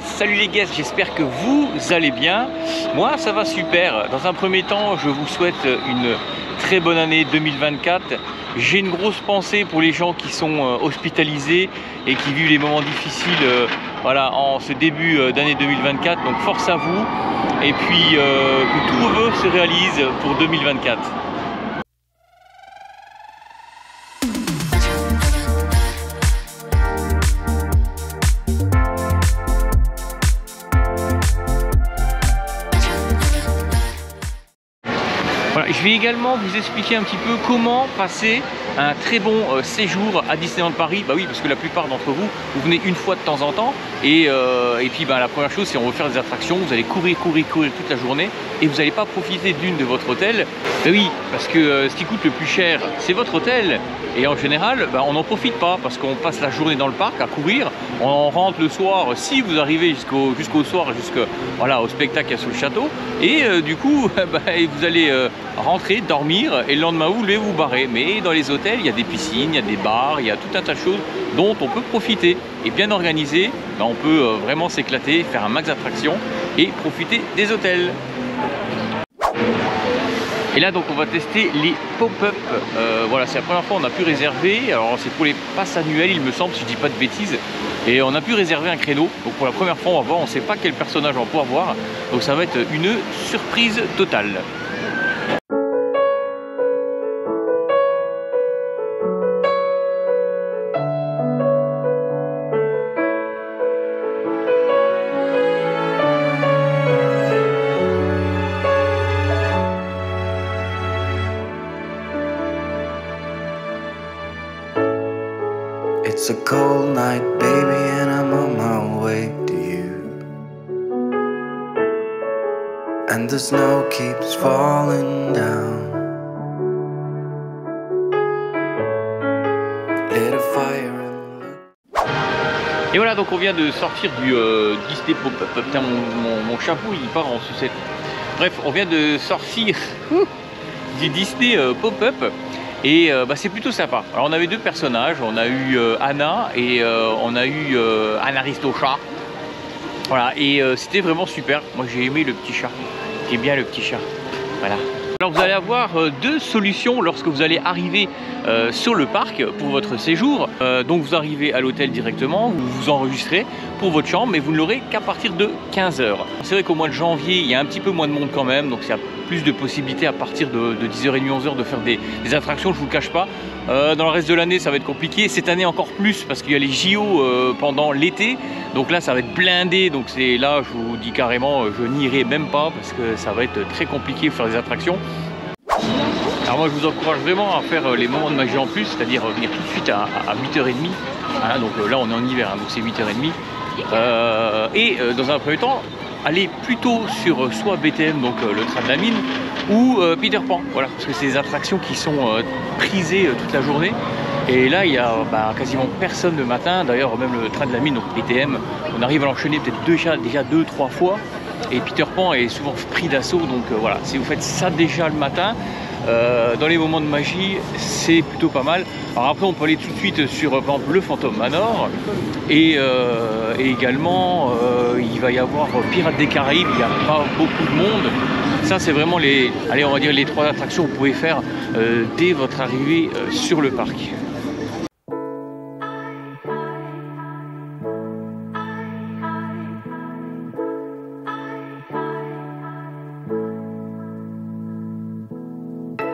Salut les guests, j'espère que vous allez bien. Moi ça va super. Dans un premier temps je vous souhaite une très bonne année 2024. J'ai une grosse pensée pour les gens qui sont hospitalisés et qui vivent les moments difficiles voilà, en ce début d'année 2024. Donc force à vous et puis que tous vos vœux se réalisent pour 2024. Je vais également vous expliquer un petit peu comment passer un très bon séjour à Disneyland Paris. Bah oui, parce que la plupart d'entre vous, vous venez une fois de temps en temps. Et puis bah, la première chose, c'est on veut faire des attractions. Vous allez courir toute la journée. Et vous n'allez pas profiter d'une de votre hôtel. Bah oui, parce que ce qui coûte le plus cher, c'est votre hôtel. Et en général, bah, on n'en profite pas. Parce qu'on passe la journée dans le parc à courir. On rentre le soir, si vous arrivez jusqu'au soir, voilà, au spectacle qu'il y a sous le château. Et du coup, bah, vous allez rentrer, dormir et le lendemain vous voulez vous barrer. Mais dans les hôtels il y a des piscines, il y a des bars, il y a tout un tas de choses dont on peut profiter, et bien organisé ben on peut vraiment s'éclater, faire un max d'attractions et profiter des hôtels. Et là donc on va tester les pop-up, voilà, c'est la première fois on a pu réserver, alors c'est pour les passes annuelles il me semble, si je dis pas de bêtises, et on a pu réserver un créneau, donc pour la première fois on va voir, on ne sait pas quel personnage on va pouvoir voir, donc ça va être une surprise totale. It's a cold night, baby, and I'm on my way to you. And the snow keeps falling down. Lit a fire. Et voilà, donc on vient de sortir du Disney pop-up. Putain, mon chapeau, il part en sucette. Bref, on vient de sortir du Disney pop-up. Et bah, c'est plutôt sympa. Alors on avait deux personnages, on a eu Anna et on a eu un aristochat. Voilà, et c'était vraiment super. Moi j'ai aimé le petit chat. J'aime bien le petit chat. Voilà. Alors vous allez avoir deux solutions lorsque vous allez arriver sur le parc pour votre séjour. Donc vous arrivez à l'hôtel directement, vous vous enregistrez pour votre chambre, mais vous ne l'aurez qu'à partir de 15 h. C'est vrai qu'au mois de janvier, il y a un petit peu moins de monde quand même, donc il y a plus de possibilités à partir de 10 h30, 11 h de faire des attractions, je ne vous le cache pas. Dans le reste de l'année, ça va être compliqué. Cette année encore plus parce qu'il y a les JO pendant l'été, donc là ça va être blindé. Donc c'est là, je vous dis carrément, je n'irai même pas parce que ça va être très compliqué de faire des attractions. Alors moi je vous encourage vraiment à faire les moments de magie en plus, c'est-à-dire venir tout de suite à 8 h 30, hein, donc là on est en hiver, hein, donc c'est 8 h 30, et dans un premier temps aller plutôt sur soit BTM, donc le train de la mine, ou Peter Pan, voilà, parce que c'est des attractions qui sont prisées toute la journée. Et là il y a bah, quasiment personne le matin, d'ailleurs même le train de la mine, donc BTM, on arrive à l'enchaîner peut-être déjà 2-3 fois. Et Peter Pan est souvent pris d'assaut, donc voilà, si vous faites ça déjà le matin, dans les moments de magie, c'est plutôt pas mal. Alors après, on peut aller tout de suite sur par exemple, le Phantom Manor, et également, il va y avoir Pirates des Caraïbes, il n'y a pas beaucoup de monde. Ça, c'est vraiment allez, on va dire les trois attractions que vous pouvez faire dès votre arrivée sur le parc.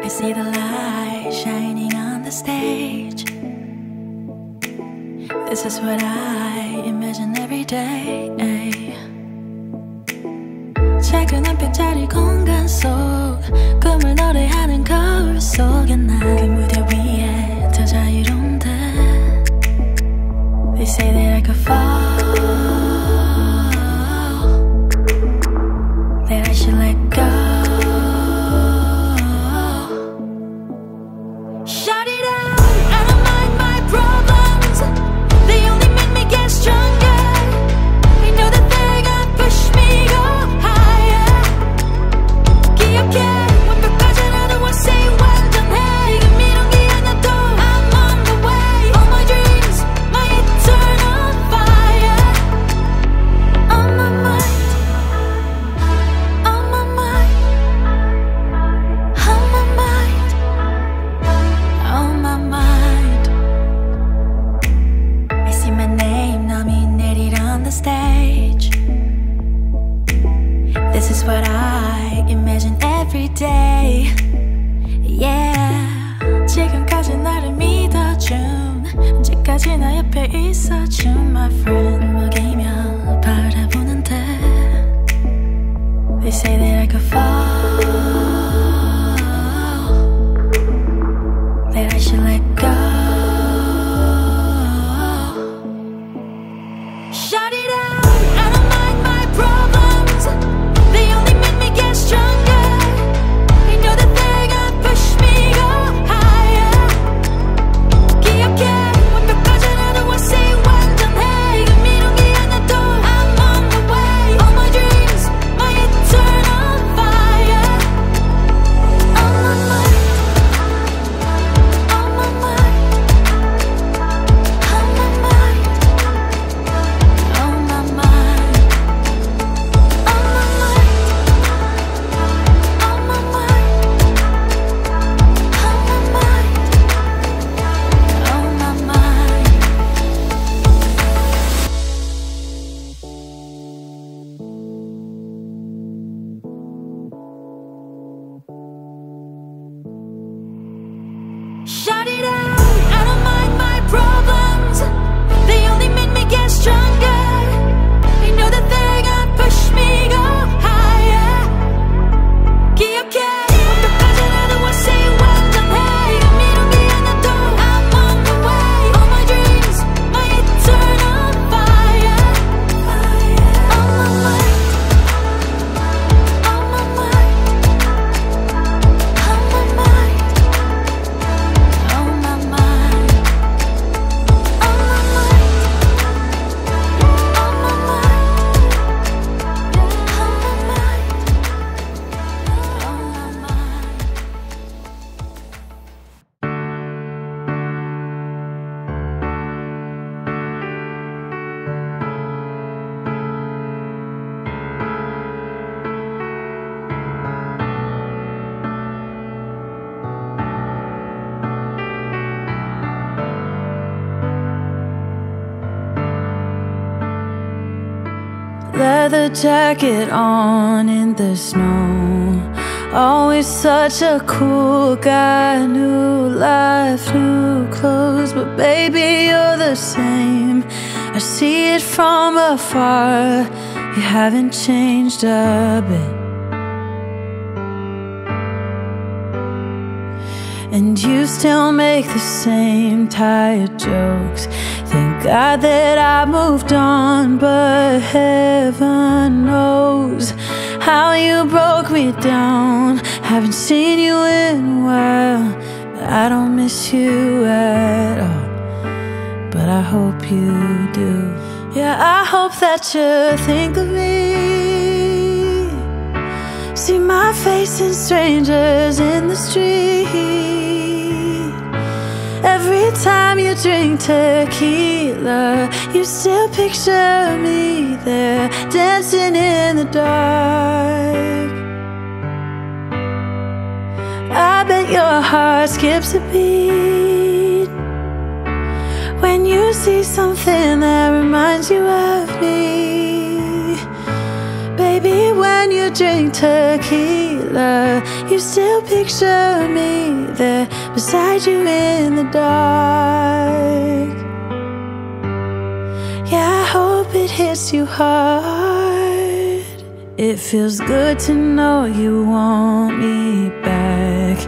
I see the light shining on the stage. This is what I imagine every day. 작은 한빛짜리 공간 속 꿈을 노래하는 거울 속에 나 그 무대 위에 더 자유로운데. They say that I could fall, that I should let go. Fire. stage. This is what I imagine every day. Yeah. 지금까지 나를 믿어준 언제까지 나 옆에 있어준 my friend. 먹이며 바라보는데 They say that I could fall, that I should let go. Leather jacket on in the snow. Always such a cool guy. New life, new clothes, but baby, you're the same. I see it from afar. You haven't changed a bit. And you still make the same tired jokes. Thank God that I moved on, but heaven knows how you broke me down. Haven't seen you in a while, I don't miss you at all, but I hope you do. Yeah, I hope that you think of me. See my face in strangers in the street. Every time you drink tequila, you still picture me there, dancing in the dark. I bet your heart skips a beat when you see something that reminds you of me. Baby, when you drink tequila, you still picture me there, beside you in the dark. Yeah, I hope it hits you hard. It feels good to know you want me back.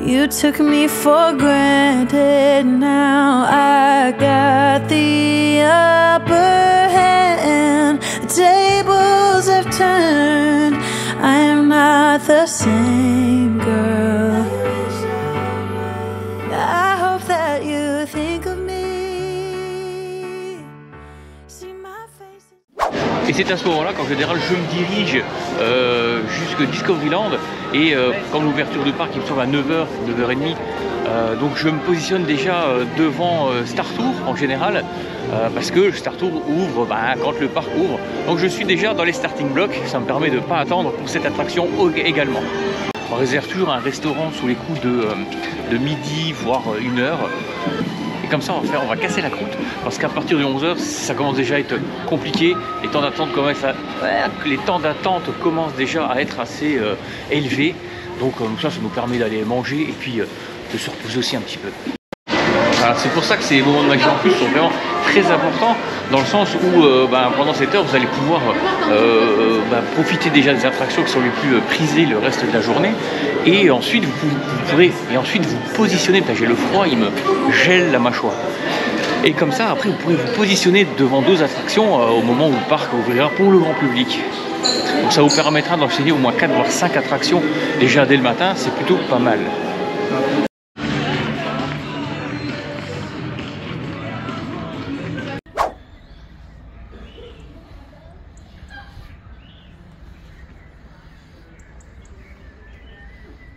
You took me for granted, now I got the upper hand. The tables have turned, I am not the same girl. Et c'est à ce moment-là qu'en général je me dirige jusque Discoveryland et quand l'ouverture de parc il me semble à 9h, 9h30, donc je me positionne déjà devant Star Tour en général parce que Star Tour ouvre quand le parc ouvre. Donc je suis déjà dans les starting blocks, ça me permet de ne pas attendre pour cette attraction également. On réserve toujours un restaurant sous les coups de midi voire 1h. et comme ça on va casser la croûte, parce qu'à partir de 11h ça commence déjà à être compliqué, les temps d'attente commencent déjà à être assez élevés, donc ça nous permet d'aller manger et puis de se reposer aussi un petit peu. Voilà, c'est pour ça que ces moments de magie en plus sont vraiment très importants, dans le sens où pendant cette heure vous allez pouvoir profiter déjà des attractions qui sont les plus prisées le reste de la journée, et ensuite vous pourrez vous positionner. J'ai le froid, il me gèle la mâchoire, et comme ça après vous pourrez vous positionner devant deux attractions au moment où le parc ouvrira pour le grand public. Donc ça vous permettra d'enchaîner au moins 4 voire 5 attractions déjà dès le matin, c'est plutôt pas mal.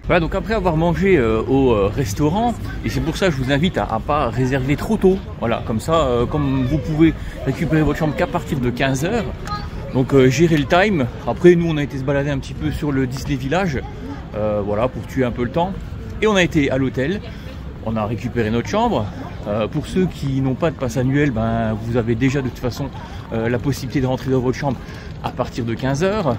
Voilà, donc après avoir mangé au restaurant, et c'est pour ça que je vous invite à ne pas réserver trop tôt, voilà, comme ça, comme vous pouvez récupérer votre chambre qu'à partir de 15h, donc gérer le time. Après nous on a été se balader un petit peu sur le Disney Village, voilà, pour tuer un peu le temps, et on a été à l'hôtel, on a récupéré notre chambre. Pour ceux qui n'ont pas de passe annuel, vous avez déjà de toute façon la possibilité de rentrer dans votre chambre à partir de 15h,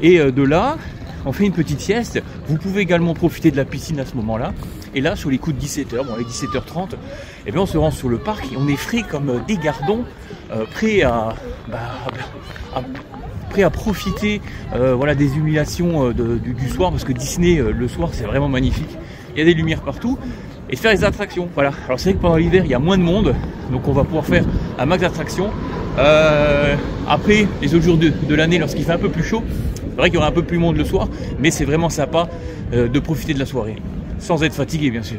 et de là, on fait une petite sieste. Vous pouvez également profiter de la piscine à ce moment-là. Et là, sur les coups de 17h, bon, les 17h30, eh bien, on se rend sur le parc et on est frais comme des gardons, prêts à profiter voilà, des illuminations du soir, parce que Disney, le soir, c'est vraiment magnifique. Il y a des lumières partout, et faire des attractions. Voilà. Alors, c'est vrai que pendant l'hiver, il y a moins de monde, donc on va pouvoir faire un max d'attractions. Après, les autres jours de l'année, lorsqu'il fait un peu plus chaud, c'est vrai qu'il y aura un peu plus de monde le soir, mais c'est vraiment sympa de profiter de la soirée, sans être fatigué bien sûr.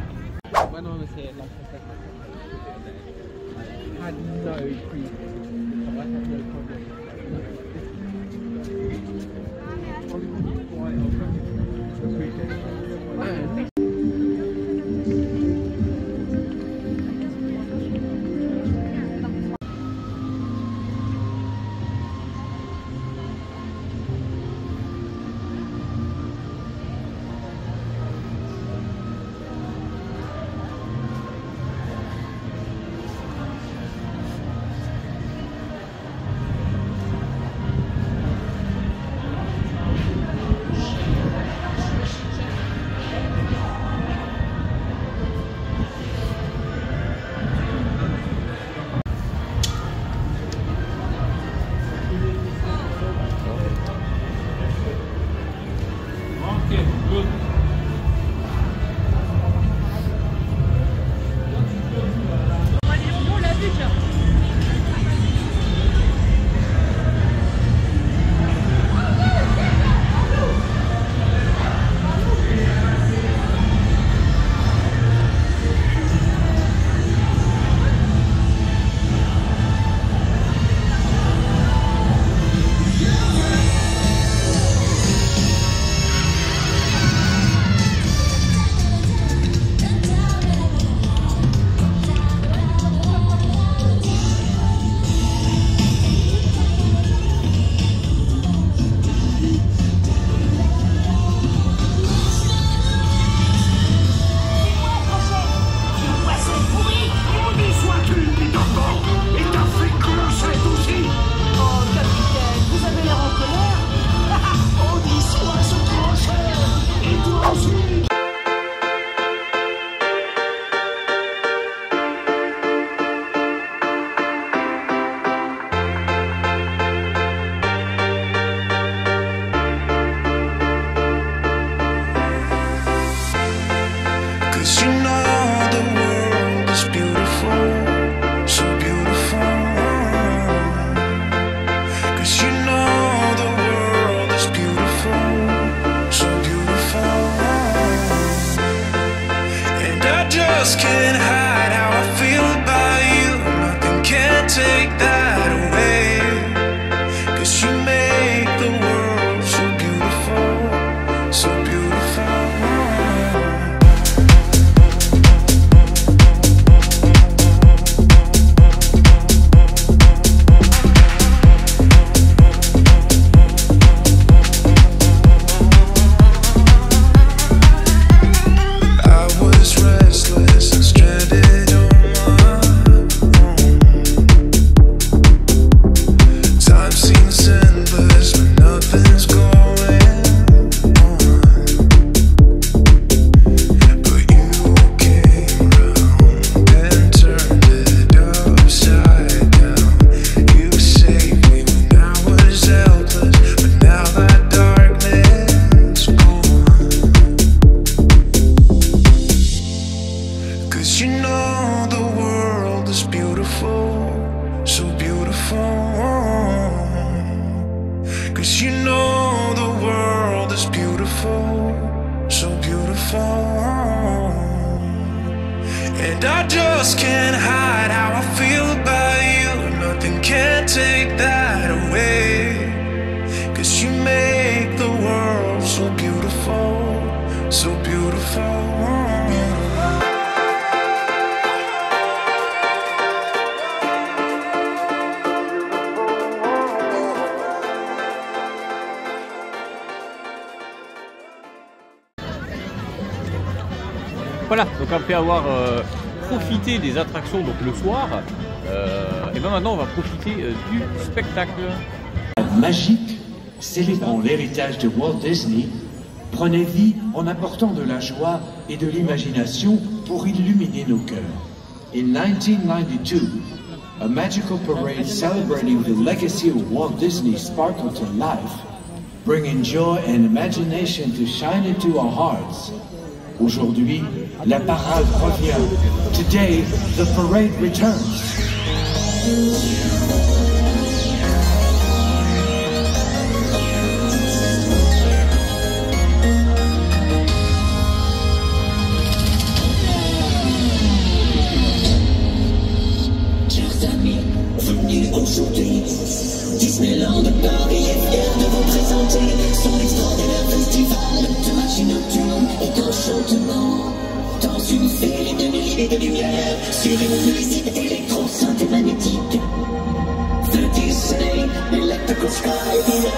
'Cause you know the world is beautiful, so beautiful. And I just can't hide how I feel about you. Nothing can take that away. 'Cause you make the world so beautiful, so beautiful. Voilà, donc après avoir profité des attractions donc le soir, et bien maintenant on va profiter du spectacle. Magique, célébrons l'héritage de Walt Disney, prenez vie en apportant de la joie et de l'imagination pour illuminer nos cœurs. In 1992, a magical parade celebrating the legacy of Walt Disney sparkled to life, bringing joy and imagination to shine into our hearts. Aujourd'hui, la parade revient. Today, the parade returns. Chers amis, venez aujourd'hui. Disneyland Paris est fier de vous présenter son extraordinaire festival de magie nocturne et d'enchantement. Dans une série de milliers de lumières, sur une musique électro-synthémagnétique, The Disney Electrical Sky Village.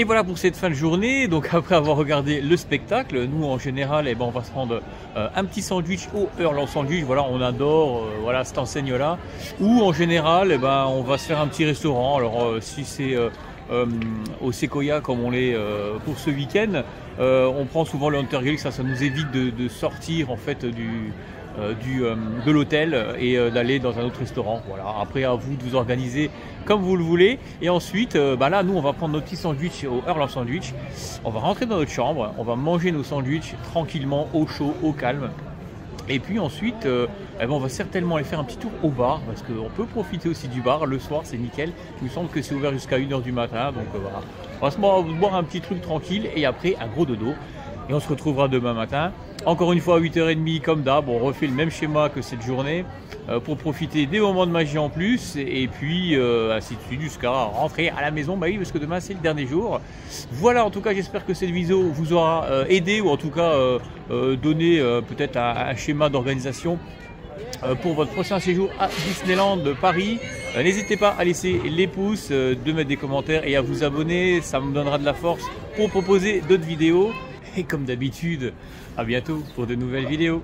Et voilà pour cette fin de journée. Donc après avoir regardé le spectacle, nous en général, eh ben, on va se prendre un petit sandwich au Earl of Sandwich. Voilà, on adore voilà, cette enseigne-là. Ou en général, eh ben, on va se faire un petit restaurant. Alors si c'est au Sequoia comme on l'est pour ce week-end, on prend souvent le Hunter's Grill. Ça nous évite de sortir en fait de l'hôtel et d'aller dans un autre restaurant. Voilà. Après, à vous de vous organiser comme vous le voulez. Et ensuite, bah là, nous, on va prendre nos petits sandwichs au Earl of Sandwich. On va rentrer dans notre chambre, on va manger nos sandwichs tranquillement, au chaud, au calme. Et puis ensuite, eh ben, on va certainement aller faire un petit tour au bar, parce qu'on peut profiter aussi du bar. Le soir, c'est nickel. Il me semble que c'est ouvert jusqu'à 1 h du matin. Donc voilà. On va se boire un petit truc tranquille et après, un gros dodo. Et on se retrouvera demain matin, encore une fois à 8 h 30 comme d'hab. On refait le même schéma que cette journée pour profiter des moments de magie en plus et puis ainsi de suite jusqu'à rentrer à la maison. Bah oui, parce que demain c'est le dernier jour. Voilà, en tout cas j'espère que cette vidéo vous aura aidé ou en tout cas donné peut-être un schéma d'organisation pour votre prochain séjour à Disneyland Paris. N'hésitez pas à laisser les pouces, de mettre des commentaires et à vous abonner. Ça me donnera de la force pour proposer d'autres vidéos. Et comme d'habitude, à bientôt pour de nouvelles vidéos.